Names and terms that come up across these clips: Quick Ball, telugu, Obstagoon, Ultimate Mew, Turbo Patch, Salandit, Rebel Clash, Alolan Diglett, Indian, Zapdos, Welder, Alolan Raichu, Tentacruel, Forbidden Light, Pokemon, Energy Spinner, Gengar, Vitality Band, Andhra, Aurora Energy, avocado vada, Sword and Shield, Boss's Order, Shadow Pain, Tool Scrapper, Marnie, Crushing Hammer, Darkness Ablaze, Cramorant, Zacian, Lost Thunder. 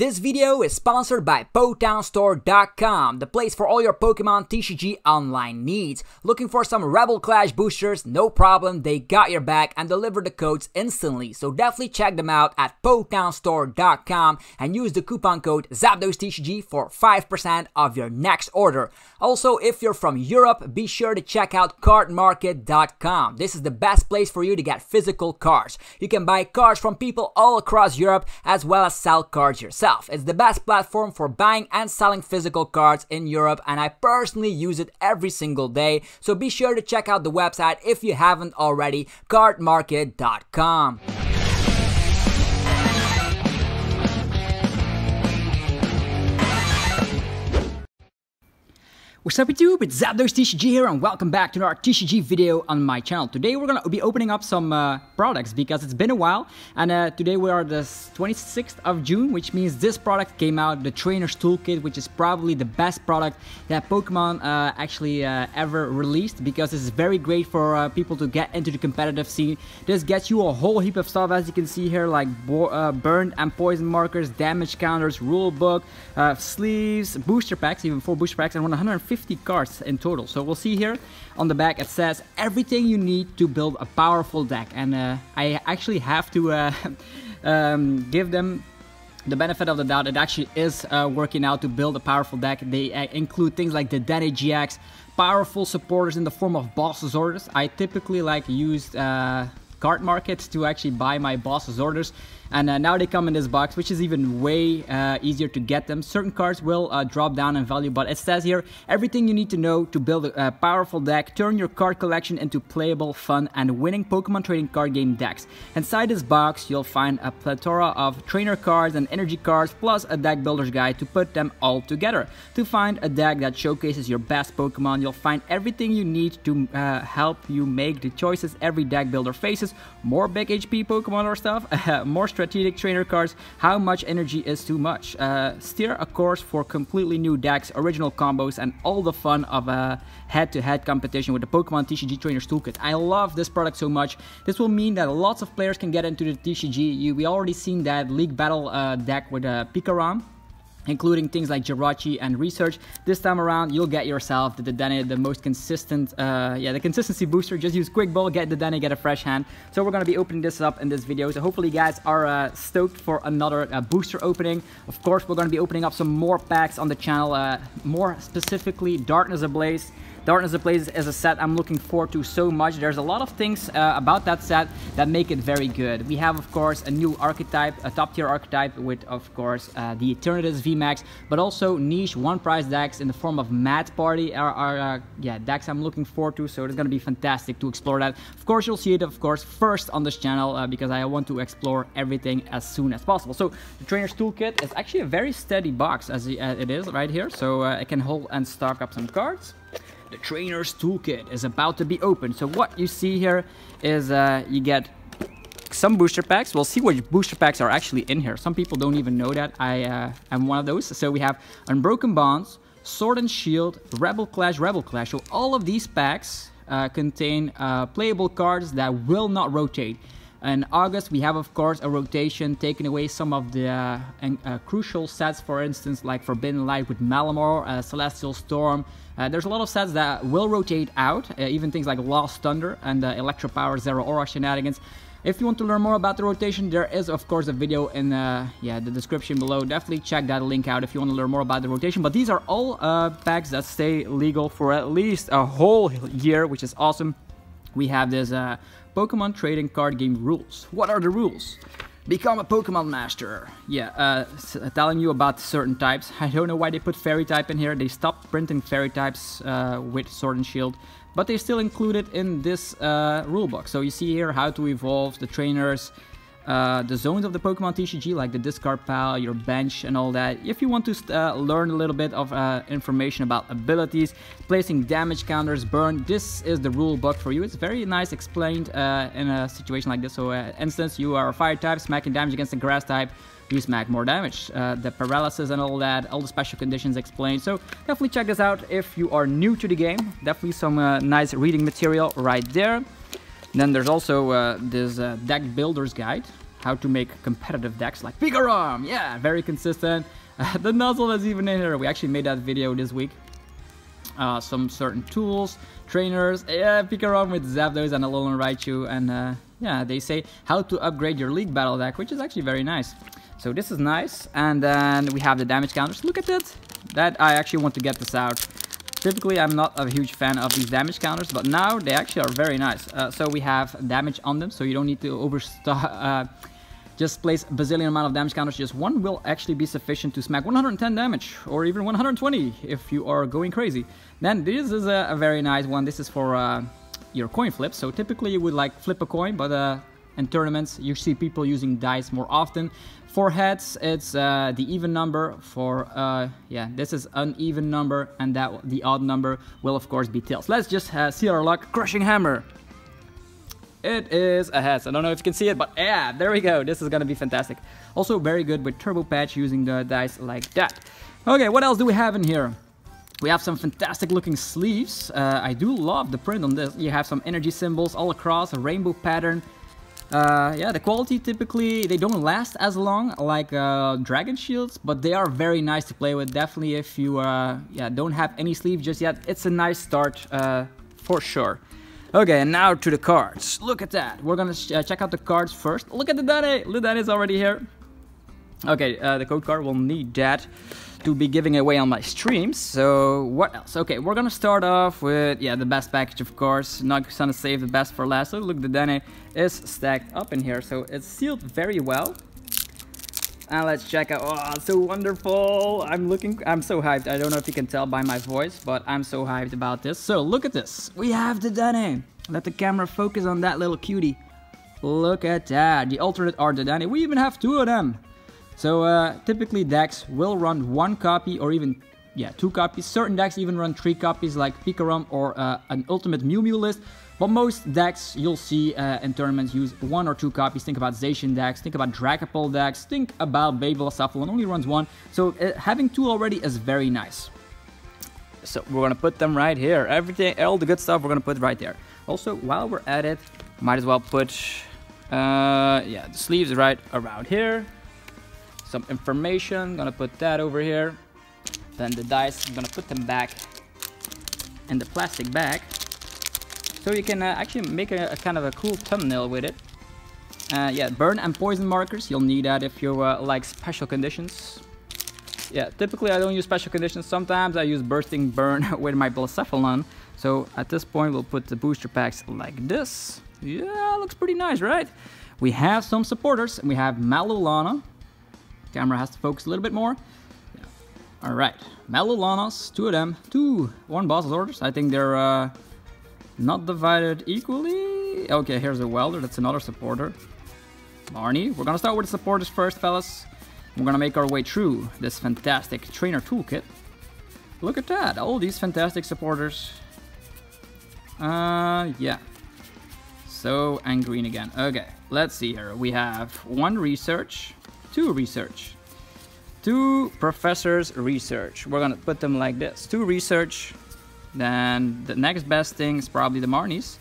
This video is sponsored by PotownStore.com, the place for all your Pokemon TCG online needs. Looking for some Rebel Clash boosters? No problem, they got your back and deliver the codes instantly. So definitely check them out at PotownStore.com and use the coupon code ZapdosTCG for 5% of your next order. Also, if you're from Europe, be sure to check out Cardmarket.com. This is the best place for you to get physical cards. You can buy cards from people all across Europe as well as sell cards yourself. It's the best platform for buying and selling physical cards in Europe, and I personally use it every single day, so be sure to check out the website if you haven't already, Cardmarket.com. What's up YouTube, it's ZapdosTCG here and welcome back to our TCG video on my channel. Today we're going to be opening up some products because it's been a while, and today we are the 26th of June, which means this product came out, the Trainer's Toolkit, which is probably the best product that Pokemon ever released, because this is very great for people to get into the competitive scene. This gets you a whole heap of stuff, as you can see here, like burn and poison markers, damage counters, rulebook, sleeves, booster packs, even 4 booster packs, and 150 cards in total. So we'll see here on the back it says everything you need to build a powerful deck, and I actually have to give them the benefit of the doubt. It actually is working out to build a powerful deck. They include things like the Dedenne GX, powerful supporters in the form of Boss's Orders. I typically like used Card Markets to actually buy my Boss's Orders, and now they come in this box, which is even way easier to get them. Certain cards will drop down in value, but it says here everything you need to know to build a powerful deck. Turn your card collection into playable, fun and winning Pokemon trading card game decks. Inside this box you'll find a plethora of trainer cards and energy cards, plus a deck builder's guide to put them all together. To find a deck that showcases your best Pokemon, you'll find everything you need to help you make the choices every deck builder faces. More big HP Pokemon or stuff, more strategic trainer cards, how much energy is too much, steer a course for completely new decks, original combos, and all the fun of a head-to-head competition with the Pokemon TCG Trainer's Toolkit. I love this product so much. This will mean that lots of players can get into the TCG. We already seen that League Battle deck with Pikarom, including things like Jirachi and Research. This time around, you'll get yourself the Dedenne, the most consistent, the consistency booster. Just use Quick Ball, get the Dedenne, get a fresh hand. So we're going to be opening this up in this video. So hopefully you guys are stoked for another booster opening. Of course, we're going to be opening up some more packs on the channel, more specifically Darkness Ablaze. Darkness Ablaze is a set I'm looking forward to so much. There's a lot of things about that set that make it very good. We have, of course, a new archetype, a top-tier archetype with, of course, the Eternatus VMAX, but also niche one-price decks in the form of Mad Party are decks I'm looking forward to, so it's going to be fantastic to explore that. Of course, you'll see it, of course, first on this channel because I want to explore everything as soon as possible. So the Trainer's Toolkit is actually a very steady box as it is right here, so I can hold and stock up some cards. The Trainer's Toolkit is about to be opened. So what you see here is you get some booster packs. We'll see which booster packs are actually in here. Some people don't even know that I am one of those. So we have Unbroken Bonds, Sword and Shield, Rebel Clash. So all of these packs contain playable cards that will not rotate. In August, we have, of course, a rotation taking away some of the crucial sets, for instance, like Forbidden Light with Malamor, Celestial Storm. There's a lot of sets that will rotate out, even things like Lost Thunder and Electro Power, Zero Aura shenanigans. If you want to learn more about the rotation, there is, of course, a video in the description below. Definitely check that link out if you want to learn more about the rotation. But these are all packs that stay legal for at least a whole year, which is awesome. We have this Pokemon trading card game rules. What are the rules? Become a Pokemon master. Telling you about certain types. I don't know why they put fairy type in here. They stopped printing fairy types with Sword and Shield, but they still include it in this rulebook. So you see here how to evolve the trainers, the zones of the Pokemon TCG, like the discard pile, your bench and all that. If you want to learn a little bit of information about abilities, placing damage counters, burn, this is the rule book for you. It's very nice explained in a situation like this. So instance, you are a fire type, smacking damage against a grass type, you smack more damage. The paralysis and all that, all the special conditions explained. So definitely check this out if you are new to the game. Definitely some nice reading material right there. Then there's also this deck builder's guide. how to make competitive decks like Pikarom. Yeah, very consistent. The nozzle is even in here. We actually made that video this week. Some certain tools, trainers, yeah, Pikarom with Zapdos and Alolan Raichu, and yeah, they say how to upgrade your League Battle deck, which is actually very nice. So this is nice, and then we have the damage counters. Look at it! That I actually want to get this out. Typically, I'm not a huge fan of these damage counters, but now they actually are very nice. So we have damage on them, so you don't need to just place a bazillion amount of damage counters. Just one will actually be sufficient to smack 110 damage, or even 120 if you are going crazy. Then this is a very nice one. This is for your coin flips. So typically you would like flip a coin, but in tournaments you see people using dice more often. For heads, it's the even number. For yeah, this is an even number, and that the odd number will of course be tails. Let's just see our luck. Crushing Hammer. It is a heads. I don't know if you can see it, but yeah, there we go. This is gonna be fantastic. Also very good with Turbo Patch, using the dice like that. Okay, what else do we have in here? We have some fantastic looking sleeves. I do love the print on this. You have some energy symbols all across, a rainbow pattern. Yeah, the quality, typically they don't last as long like dragon shields, but they are very nice to play with. Definitely if you yeah, don't have any sleeve just yet, it's a nice start for sure. Okay, and now to the cards. Look at that. We're gonna check out the cards first. Look at the Dedenne. Dedenne is already here. Okay, the code card, will need that to be giving away on my streams. So what else? Okay, we're gonna start off with, yeah, the best package, of course. Not gonna save the best for last. So look, the Dedenne is stacked up in here, so it's sealed very well. And let's check out. Oh, it's so wonderful. I'm so hyped. I don't know if you can tell by my voice, but I'm so hyped about this. So look at this. We have the Dedenne. Let the camera focus on that little cutie. Look at that. The alternate are the Dedenne. We even have two of them. So typically decks will run one copy, or even, yeah, two copies. Certain decks even run three copies, like Pikarom or an ultimate Mew Mew list. But most decks you'll see in tournaments use one or two copies. Think about Zacian decks, think about Dragapult decks, think about Blacephalon, only runs one. So having two already is very nice. So we're gonna put them right here. Everything, all the good stuff, we're gonna put right there. Also, while we're at it, might as well put yeah, the sleeves right around here. Some information, gonna put that over here. Then the dice, I'm gonna put them back in the plastic bag. So you can actually make a kind of a cool thumbnail with it. Yeah, burn and poison markers. You'll need that if you like special conditions. Yeah, typically I don't use special conditions. Sometimes I use bursting burn with my Blacephalon. So at this point we'll put the booster packs like this. Yeah, looks pretty nice, right? We have some supporters, and we have Malolana. Camera has to focus a little bit more. Yeah. All right, Malolanas, two of them, one Boss's Orders. I think they're not divided equally. Okay, here's a welder. That's another supporter. Marnie. We're gonna start with the supporters first, fellas. We're gonna make our way through this fantastic trainer toolkit. Look at that. All these fantastic supporters. Yeah. So, and green again. Okay, let's see here. We have one research, two research, two professors research. We're gonna put them like this. Two research. Then the next best thing is probably the Marnies.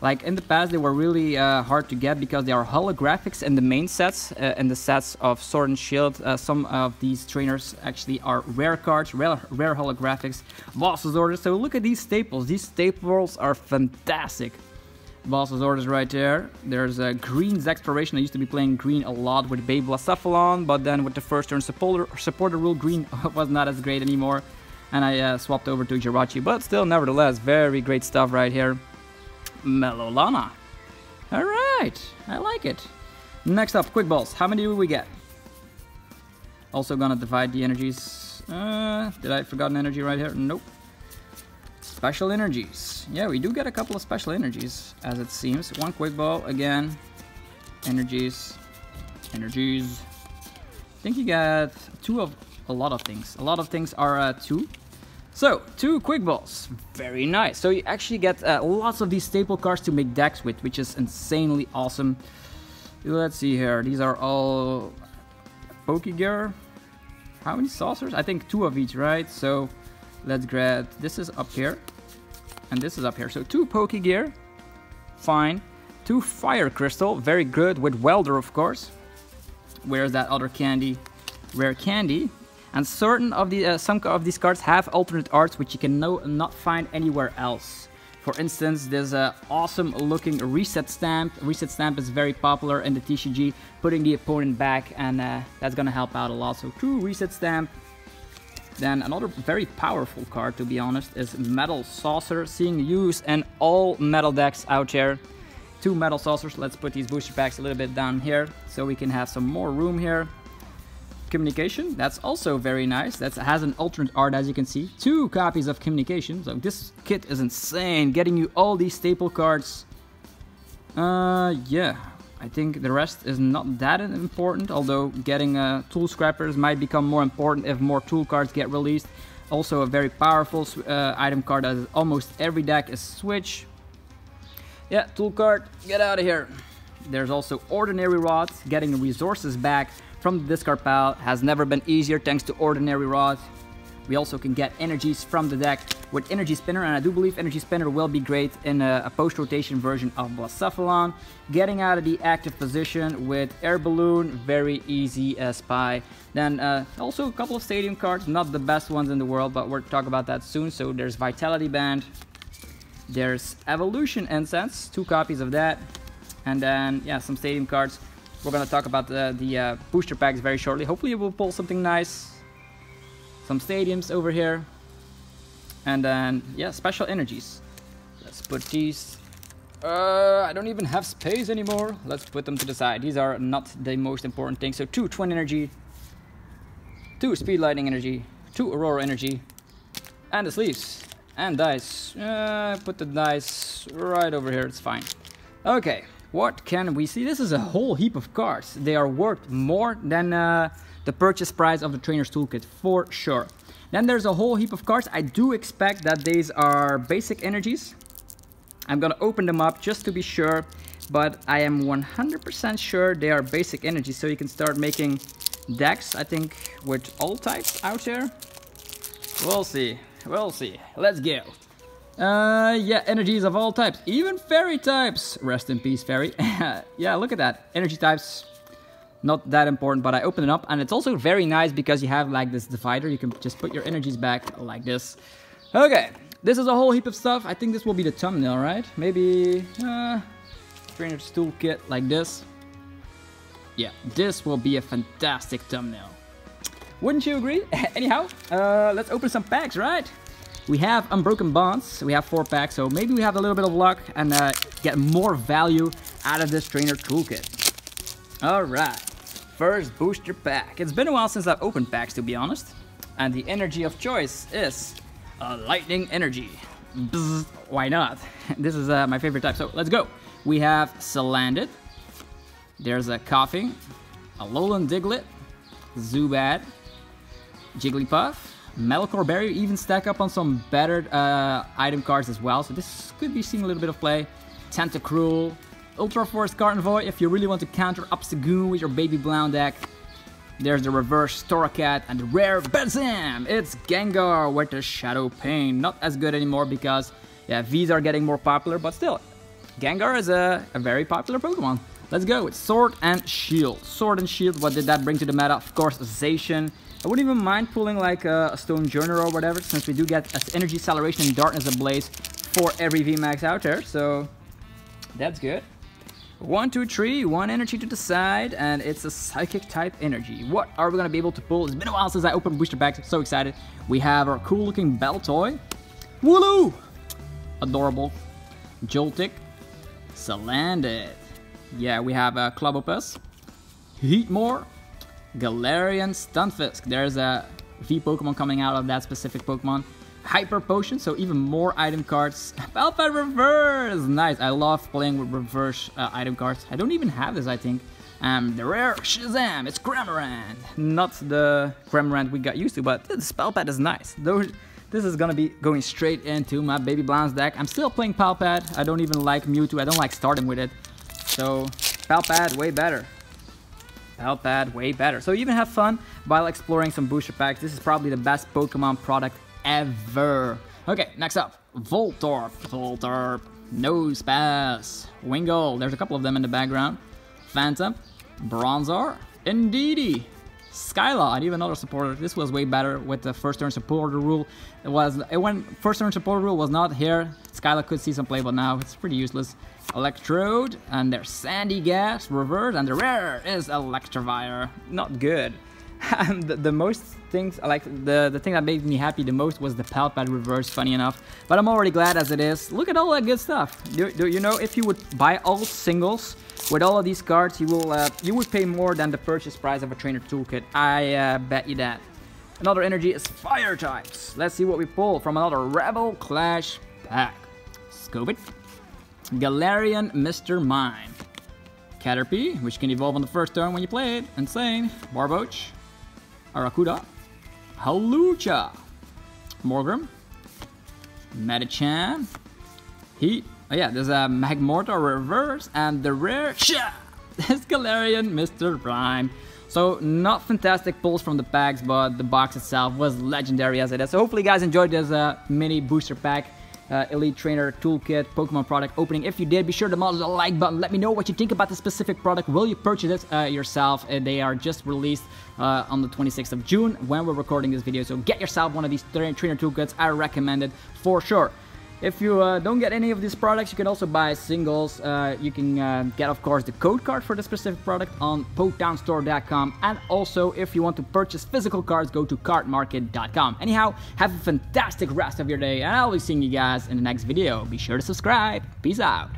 Like in the past, they were really hard to get because they are holographics in the main sets, in the sets of Sword and Shield. Some of these trainers actually are rare cards, rare holographics. Boss's Orders. So look at these staples. These staples are fantastic. Boss's Orders right there. There's Green's Exploration. I used to be playing Green a lot with Baby Blacephalon, but then with the first turn supporter rule, Green was not as great anymore. And I swapped over to Jirachi, but still, nevertheless, very great stuff right here. Malolana. All right, I like it. Next up, Quick Balls. How many do we get? Also gonna divide the energies. Did I forget an energy right here? Nope. Special energies. Yeah, we do get a couple of special energies, as it seems. One Quick Ball, again. Energies. Energies. I think you got two of a lot of things. A lot of things are two. So, two Quick Balls. Very nice. So you actually get lots of these staple cards to make decks with, which is insanely awesome. Let's see here. These are all Pokégear. How many saucers? I think two of each, right? So let's grab... This is up here. And this is up here. So two Pokégear. Fine. Two Fire Crystal. Very good. With Welder, of course. where's that other candy? Rare candy. And certain of the some of these cards have alternate arts which you can not find anywhere else. For instance, there's an awesome looking Reset Stamp. Reset Stamp is very popular in the TCG, putting the opponent back, and that's gonna help out a lot. So cool Reset Stamp. Then another very powerful card, to be honest, is Metal Saucer, seeing use in all metal decks out here. Two Metal Saucers. Let's put these booster packs a little bit down here so we can have some more room here. Communication, that's also very nice. That has an alternate art, as you can see. Two copies of Communication. So this kit is insane, getting you all these staple cards. Yeah, I think the rest is not that important, although getting tool scrappers might become more important if more tool cards get released. Also a very powerful item card that is almost every deck is Switch. Yeah, tool card, get out of here. There's also Ordinary Rods, getting resources back from the discard pile has never been easier thanks to Ordinary Rod. We also can get energies from the deck with Energy Spinner, and I do believe Energy Spinner will be great in a post-rotation version of Blacephalon. Getting out of the active position with Air Balloon, very easy spy. Then also a couple of stadium cards, not the best ones in the world, but we'll talk about that soon. So there's Vitality Band, there's Evolution Incense, two copies of that, and then yeah, some stadium cards. We're going to talk about the booster packs very shortly. Hopefully we'll pull something nice. Some stadiums over here. And then, yeah, special energies. Let's put these... I don't even have space anymore. Let's put them to the side. These are not the most important things. So 2 Twin Energy. 2 Speed Lightning Energy. 2 Aurora Energy. And the sleeves. And dice. Put the dice right over here. It's fine. Okay. What can we see? This is a whole heap of cards. They are worth more than the purchase price of the Trainer's Toolkit, for sure. Then there's a whole heap of cards. I do expect that these are basic energies. I'm gonna open them up just to be sure, but I am 100% sure they are basic energies, so you can start making decks, I think, with all types out there. We'll see, we'll see. Let's go. Yeah, energies of all types, even fairy types. Rest in peace, fairy. Yeah, look at that. Energy types, not that important, but I open it up, and it's also very nice because you have like this divider. You can just put your energies back like this. Okay, this is a whole heap of stuff. I think this will be the thumbnail, right? Maybe Trainer's Toolkit like this. Yeah, this will be a fantastic thumbnail. Wouldn't you agree? Anyhow, let's open some packs, right? We have Unbroken Bonds, we have 4 packs, so maybe we have a little bit of luck and get more value out of this Trainer Toolkit. Alright, first booster pack. It's been a while since I've opened packs, to be honest. And the energy of choice is a Lightning Energy. Bzz, why not? This is my favorite type, so let's go. We have Salandit, there's a Coughing, a Alolan Diglett, Zubat, Jigglypuff, Melkor Berry, even stack up on some better item cards as well. So this could be seeing a little bit of play. Tentacruel, Ultra Force Carnivore if you really want to counter Obstagoon with your Baby Blown deck. There's the reverse Torracat and the rare Bazam. It's Gengar with the Shadow Pain. Not as good anymore because yeah, V's are getting more popular, but still, Gengar is a very popular Pokemon. Let's go with Sword and Shield. Sword and Shield, what did that bring to the meta? Of course, Zacian. I wouldn't even mind pulling like a Stone Journal or whatever, since we do get Energy Acceleration and Darkness Ablaze for every VMAX out there, so that's good. 1, 2, 3, 1 energy to the side, and it's a Psychic type energy. What are we gonna be able to pull? It's been a while since I opened booster packs, I'm so excited. We have our cool looking Beltoy, Wooloo, adorable, Joltik, Salandit. Yeah, we have Clobopus, Heatmore, Galarian Stunfisk. There's a V Pokemon coming out of that specific Pokemon. Hyper Potion, so even more item cards. Palpite Reverse! Nice, I love playing with reverse item cards. I don't even have this, I think. The rare Shazam, it's Cramorant. Not the Cramorant we got used to, but this Palpite is nice. This is gonna be going straight into my Baby Blonde's deck. I'm still playing Palpite. I don't even like Mewtwo. I don't like starting with it. So, Palpite, way better. Palpad way better. So you even have fun while exploring some booster packs. This is probably the best Pokemon product ever. Okay, next up, Voltorb. Voltorb, Nosepass, Wingull. There's a couple of them in the background. Phantom, Bronzor, Indeedy! Skylod, even another supporter. This was way better with the first turn supporter rule. When first turn supporter rule was not here, Skylod could see some play, but now it's pretty useless. Electrode, and there's Sandy Gas, Reverse, and the rare is Electivire. Not good. And the most things, like the thing that made me happy the most was the Palpat Reverse, funny enough. But I'm already glad as it is. Look at all that good stuff. Do you know, if you would buy all singles with all of these cards, you would pay more than the purchase price of a Trainer Toolkit. I bet you that. Another energy is Fire types. Let's see what we pull from another Rebel Clash pack. Scope it. Galarian Mr. Mime. Caterpie, which can evolve on the first turn when you play it. Insane. Barboach. Aracuda, Halucha, Morgrem, Medichan, Heat. Oh yeah, there's a Magmortar Reverse and the rare is Galarian Mr. Prime. So not fantastic pulls from the packs, but the box itself was legendary as it is. So hopefully you guys enjoyed this mini booster pack. Elite Trainer Toolkit Pokemon product opening. If you did, be sure to mod the like button. Let me know what you think about the specific product. Will you purchase it yourself? They are just released on the 26th of June when we're recording this video. So get yourself one of these Trainer Toolkits. I recommend it for sure. If you don't get any of these products, you can also buy singles. You can get, of course, the code card for the specific product on PotownStore.com. And also, if you want to purchase physical cards, go to Cardmarket.com. Anyhow, have a fantastic rest of your day, and I'll be seeing you guys in the next video. Be sure to subscribe. Peace out.